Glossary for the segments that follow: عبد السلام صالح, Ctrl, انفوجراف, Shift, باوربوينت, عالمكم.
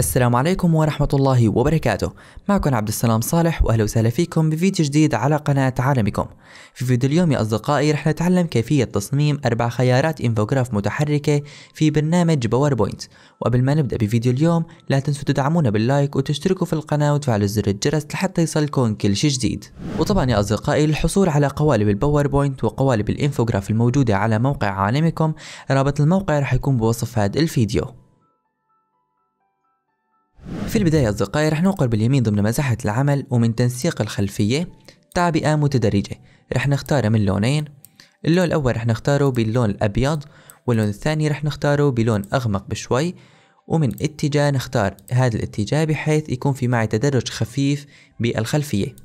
السلام عليكم ورحمة الله وبركاته. معكم عبد السلام صالح واهلا وسهلا فيكم بفيديو جديد على قناة عالمكم. في فيديو اليوم يا اصدقائي رح نتعلم كيفية تصميم 4 خيارات انفوجراف متحركة في برنامج باوربوينت. وقبل ما نبدأ بفيديو اليوم لا تنسوا تدعمونا باللايك وتشتركوا في القناة وتفعلوا زر الجرس لحتى يصلكم كل شيء جديد. وطبعا يا اصدقائي للحصول على قوالب الباوربوينت وقوالب الانفوجراف الموجودة على موقع عالمكم، رابط الموقع رح يكون بوصف هذا الفيديو. في البداية أصدقائي رح ننقل باليمين ضمن مساحة العمل، ومن تنسيق الخلفية تعبئة متدرجة رح نختارها من لونين. اللون الأول رح نختاره باللون الأبيض، واللون الثاني رح نختاره بلون أغمق بشوي، ومن اتجاه نختار هذا الاتجاه بحيث يكون في معي تدرج خفيف بالخلفية.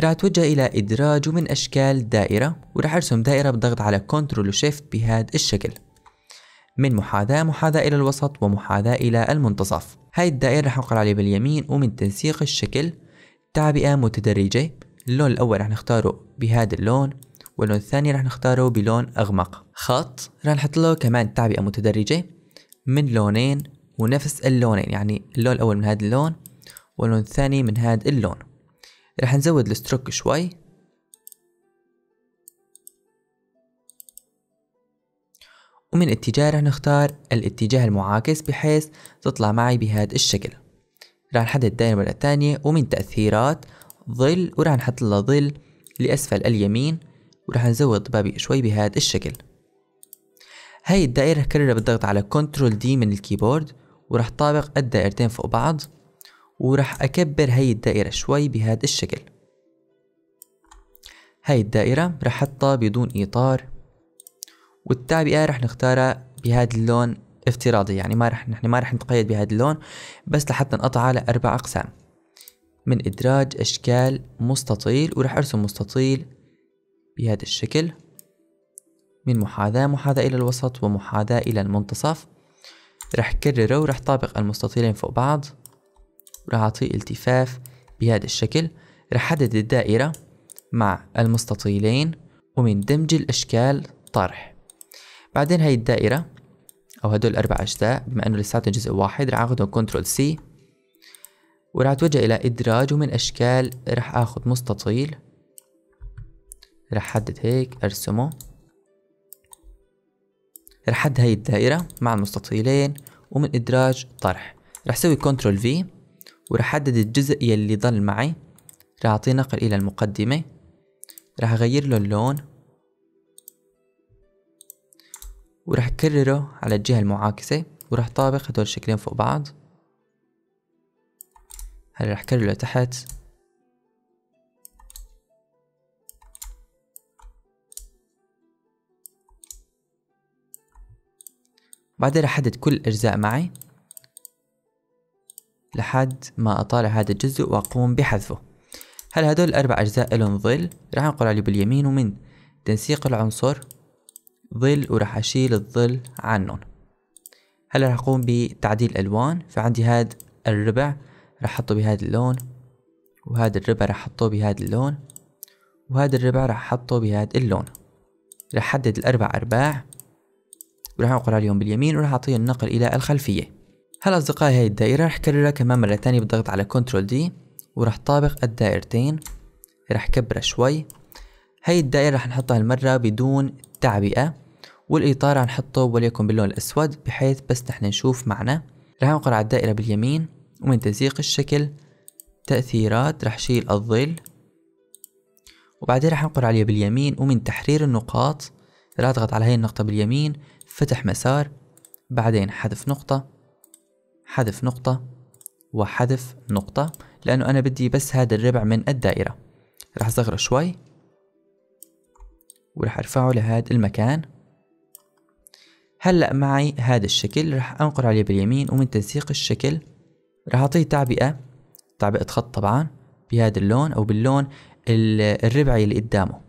رح أتوجه إلى إدراج ومن أشكال دائرة، ورح أرسم دائرة بالضغط على Ctrl و Shift بهذا الشكل، من محاذاة إلى الوسط ومحاذاة إلى المنتصف. هاي الدائرة رح نقرأ عليه باليمين، ومن تنسيق الشكل تعبئة متدرجة اللون الأول رح نختاره بهذا اللون، واللون الثاني رح نختاره بلون أغمق. خط رح نحط له كمان تعبئة متدرجة من لونين ونفس اللونين، يعني اللون الأول من هذا اللون واللون الثاني من هذا اللون. رح نزود الستروك شوي، ومن اتجاه رح نختار الاتجاه المعاكس بحيث تطلع معي بهذا الشكل. رح نحدد الدائرة مرة تانية، ومن تأثيرات ظل ورح نحط له ظل لأسفل اليمين، ورح نزود ضبابي شوي بهذا الشكل. هاي الدائرة رح كررها بالضغط على Ctrl D من الكيبورد، ورح طابق الدائرتين فوق بعض، ورح أكبر هاي الدائرة شوي بهذا الشكل. هاي الدائرة رح حطها بدون إطار، والتعبئة رح نختارها بهذا اللون افتراضي، يعني نحن ما رح نتقيد بهذا اللون بس لحتى نقطعها على 4 أقسام. من إدراج أشكال مستطيل، ورح أرسم مستطيل بهذا الشكل، من محاذاة إلى الوسط ومحاذاة إلى المنتصف. رح كرره ورح طابق المستطيلين فوق بعض، ورح أعطيه التفاف بهذا الشكل. رح أحدد الدائرة مع المستطيلين، ومن دمج الأشكال طرح. بعدين هاي الدائرة أو هدول 4 أجزاء بما إنه لساته جزء واحد، رح آخدهم Ctrl C، ورح أتوجه إلى إدراج ومن أشكال رح آخد مستطيل، رح حدد هيك أرسمه. رح حدد هاي الدائرة مع المستطيلين، ومن إدراج طرح رح سوي Ctrl V، ورح حدد الجزء يلي ضل معي، رح أعطيه نقل إلى المقدمة، رح أغير له اللون، ورح أكرره على الجهة المعاكسة، ورح طابق هدول الشكلين فوق بعض. هلا رح أكرره لتحت، بعدين رح أحدد كل الأجزاء معي لحد ما أطالع هذا الجزء وأقوم بحذفه. هلا هدول الأربع أجزاء لهم ظل، رح أنقل عليه باليمين، ومن تنسيق العنصر ظل، وراح أشيل الظل عنهم. هلا راح أقوم بتعديل الألوان، فعندي هذا الربع راح أحطه بهذا اللون، وهذا الربع راح أحطه بهذا اللون، وهذا الربع راح أحطه بهذا اللون. راح أحدد الأربع أرباع، وراح أنقل عليهم باليمين، وراح أعطيه النقل إلى الخلفية. هلا أصدقائي هاي الدائرة راح أكررها كمان مرة تانية بالضغط على Ctrl D، وراح طابق الدائرتين، راح كبرها شوي. هاي الدائرة راح نحطها المرة بدون تعبئة، والإطار رح نحطه وليكن باللون الأسود بحيث بس نحن نشوف معنا. رح نقرأ على الدائرة باليمين، ومن تنسيق الشكل تأثيرات رح شيل الظل، وبعدين رح نقرأ عليه باليمين، ومن تحرير النقاط رح أضغط على هاي النقطة باليمين، فتح مسار، بعدين حذف نقطة، حذف نقطة، وحذف نقطة، لأنه أنا بدي بس هذا الربع من الدائرة. رح أصغره شوي، ورح أرفعه لهذا المكان. هلأ معي هذا الشكل، رح أنقر عليه باليمين، ومن تنسيق الشكل رح أعطيه تعبئة خط طبعا بهذا اللون أو باللون الربعي اللي قدامه،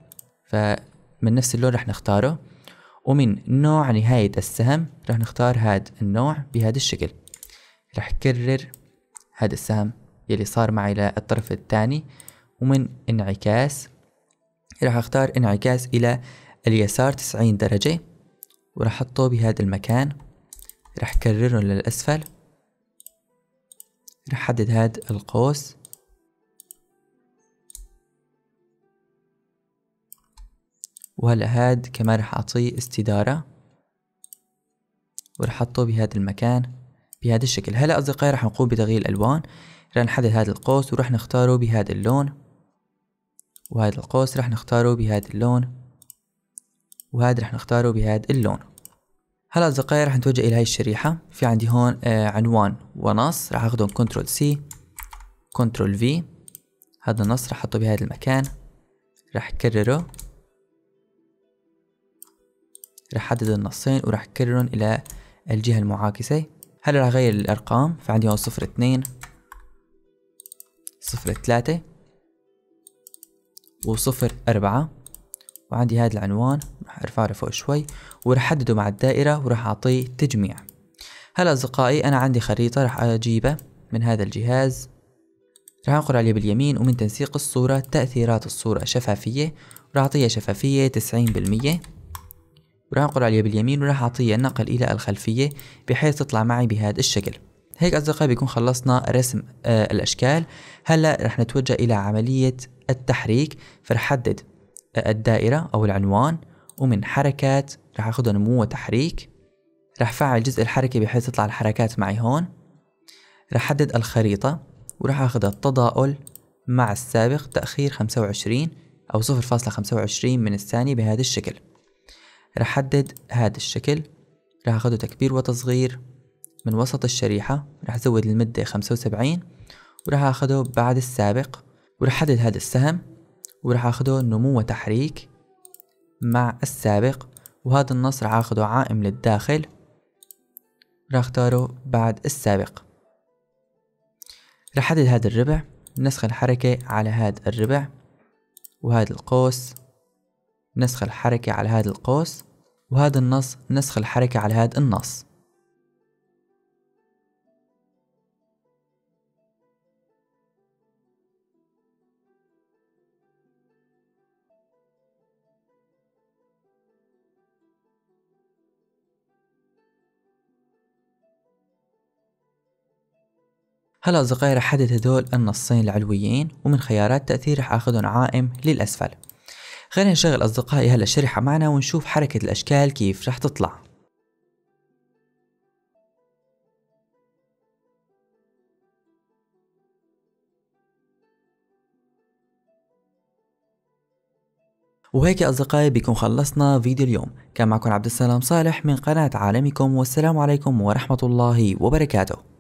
فمن نفس اللون رح نختاره، ومن نوع نهاية السهم رح نختار هذا النوع بهذا الشكل. رح أكرر هذا السهم يلي صار معي للطرف الثاني، ومن انعكاس رح أختار انعكاس إلى اليسار 90 درجة، ورح أحطه بهذا المكان، رح أكرره للأسفل، رح حدد هاد القوس وهلا هاد كمان رح اعطيه استدارة ورح احطه بهذا المكان بهذا الشكل. هلا اصدقائي رح نقوم بتغيير الالوان، رح نحدد هذا القوس ورح نختاره بهذا اللون، وهذا القوس رح نختاره بهذا اللون، وهذا رح نختاره بهذا اللون. هلا اصدقائي رح نتوجه الى هاي الشريحة، في عندي هون عنوان ونص رح اخذهم كنترول سي كنترول في، هذا النص رح احطه بهذا المكان، رح اكرره، رح احدد النصين ورح اكررهم الى الجهة المعاكسة. هلا رح اغير الارقام، فعندي هون 02 03 و04، وعندي هذا العنوان رح ارفعه لفوق شوي ورح احدده مع الدائرة ورح اعطيه تجميع. هلا اصدقائي انا عندي خريطة رح اجيبها من هذا الجهاز، رح انقر عليه باليمين ومن تنسيق الصورة تأثيرات الصورة شفافية ورح اعطيها شفافية 90%، وراح انقر عليه باليمين وراح اعطيه نقل الى الخلفية بحيث تطلع معي بهذا الشكل. هيك اصدقائي بيكون خلصنا رسم الاشكال. هلا رح نتوجه الى عملية التحريك، فرح حدد الدائرة او العنوان ومن حركات رح اخذ نمو وتحريك، رح فعل جزء الحركة بحيث تطلع الحركات معي هون، رح حدد الخريطة وراح اخذ التضاؤل مع السابق تأخير 25 او 0.25 من الثانية بهذا الشكل. رح حدد هذا الشكل، رح اخده تكبير وتصغير من وسط الشريحة، رح ازود المدة 75 ورح اخده بعد السابق، ورح حدد هذا السهم ورح اخده نمو وتحريك مع السابق، وهذا النص رح اخده عائم للداخل رح اختاره بعد السابق. رح حدد هذا الربع، نسخ الحركة على هذا الربع، وهذا القوس نسخ الحركة على هذا القوس، وهذا النص نسخ الحركة على هذا النص. هلا أصدقائي رح حدد هدول النصين العلويين ومن خيارات تأثير رح آخذهم عائم للأسفل. خلينا نشغل أصدقائي هلا الشريحة معنا ونشوف حركة الأشكال كيف رح تطلع. وهيك أصدقائي بيكون خلصنا فيديو اليوم، كان معكم عبد السلام صالح من قناة عالمكم، والسلام عليكم ورحمة الله وبركاته.